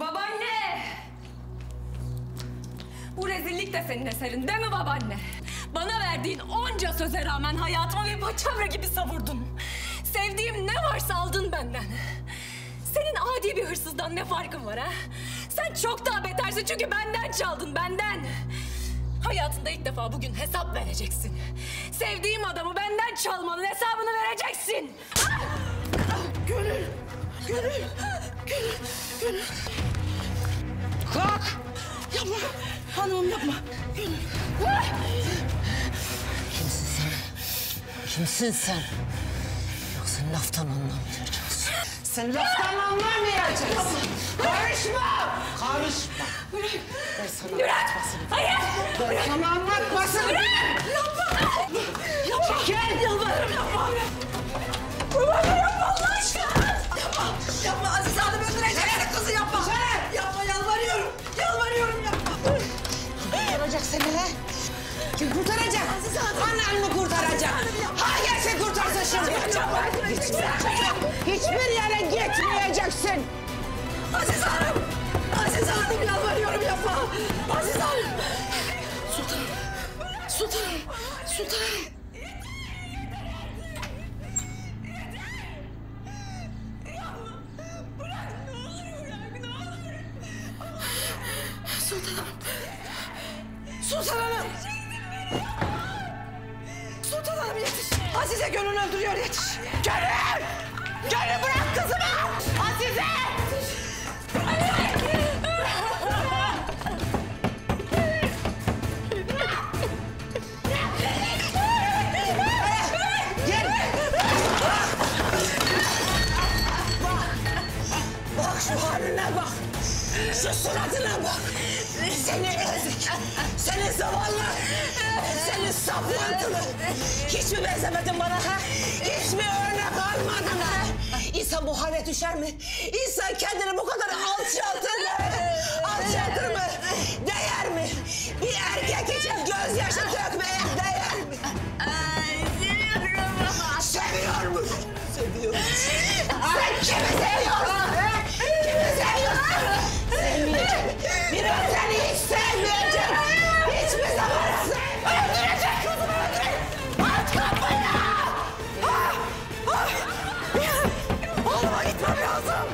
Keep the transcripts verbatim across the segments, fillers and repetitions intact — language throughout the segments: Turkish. Babaanne! Bu rezillik de senin eserin değil mi babaanne? Bana verdiğin onca söze rağmen hayatıma bir paçavra gibi savurdun. Sevdiğim ne varsa aldın benden. Senin adi bir hırsızdan ne farkın var ha? Sen çok daha betersin çünkü benden çaldın, benden. Hayatında ilk defa bugün hesap vereceksin. Sevdiğim adamı benden çalmanın hesabını vereceksin. Ah! Gönül! Gönül! Gönül! Gönül! Kalk! Yapma! Hanımım yapma! Gönül! Ah! Kimsin sen? Kimsin sen? Yoksa laftan anlamayacaksın. Sen laftan anlamayacaksın. Karışma! Karışma! Bırak! Ben sana anlatmasın. Hayır! Ben sana anlatmasın. Bırak! Yapma! Yapma! Çekil! Yalvarırım yapma! Kurbanım yapma Allah aşkına! Yapma! Yapma! Azize Hanım öldürecek kızı yapma! Yapma! Yalvarıyorum! Yalvarıyorum yapma! Kim kurtaracak seni he? Kim kurtaracak? Azize Hanım! Annen mi kurtaracak? Hayır sen kurtarsın şimdi! Hiçbir yere gitmeyeceksin! Azize Hanım! Azize Hanım yalvarıyorum yapma! Azize Hanım! Sultanım! Sultanım! Sultanım! Sultanım! Sultan Hanım! Sultan Hanım yetiş! Azize Gönül öldürüyor yetiş! Gönül! Gönül bırak kızımı! Azize! Bak şu haline bak! Şu suratına bak! Seni ezik, seni zavallı, seni saplantılı! Hiç mi benzemedin bana ha? Hiç mi örnek almadın ha? İnsan bu hale düşer mi? İnsan kendini bu kadar alçaltır mı? Alçaltır mı? Değer mi? Bir erkek için gözyaşı dökmeye değer mi? Ay, seviyorum baba! Seviyormuş! Seviyormuş! Sen kimi seviyorsun? Kimi seviyorsun? Bir an seni hiç sevmeyecek, hiçbir zaman sevmeyecek. Öldürecek kızımı, öldürecek! Aç kapıyı! Ah, ah. Oğluma gitmem lazım.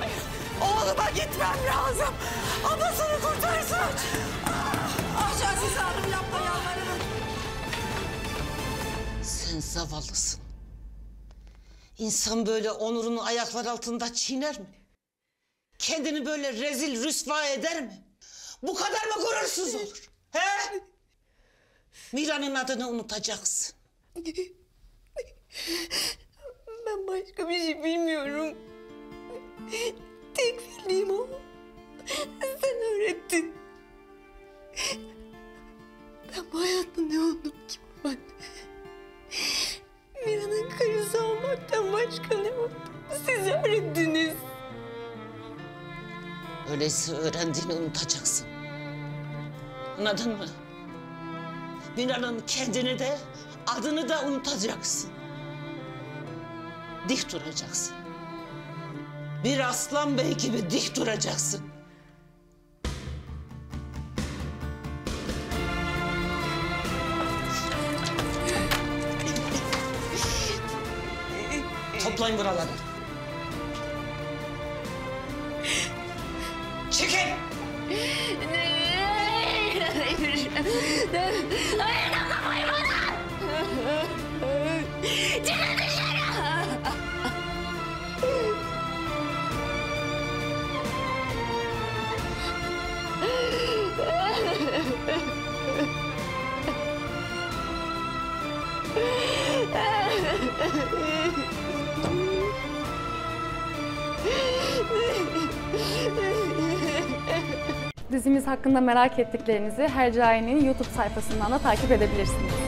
Oğluma gitmem lazım. Ablasını kurtarsın. Ah, Azize Hanım yapma yalvarırım. Sen zavallısın. İnsan böyle onurunu ayaklar altında çiğner mi? Kendini böyle rezil, rüsva eder mi? Bu kadar mı gurursuz olur? He? Mira'nın adını unutacaksın. Ben başka bir şey bilmiyorum. Tek bildiğim o. Sen öğrettin. Ben bu hayatta ne oldum ki ben? Mira'nın karısı olmaktan başka ne oldum? Siz öğrettiniz. Öyleyse öğrendiğini unutacaksın. Anladın mı? Mira'nın kendini de, adını da unutacaksın. Dik duracaksın. Bir Aslanbey gibi dik duracaksın. Toplayın buraları. Çekil! Hayır! Hayır dokunmayın bana! Çıkın dışarı! Dizimiz hakkında merak ettiklerinizi Hercai'nin YouTube sayfasından da takip edebilirsiniz.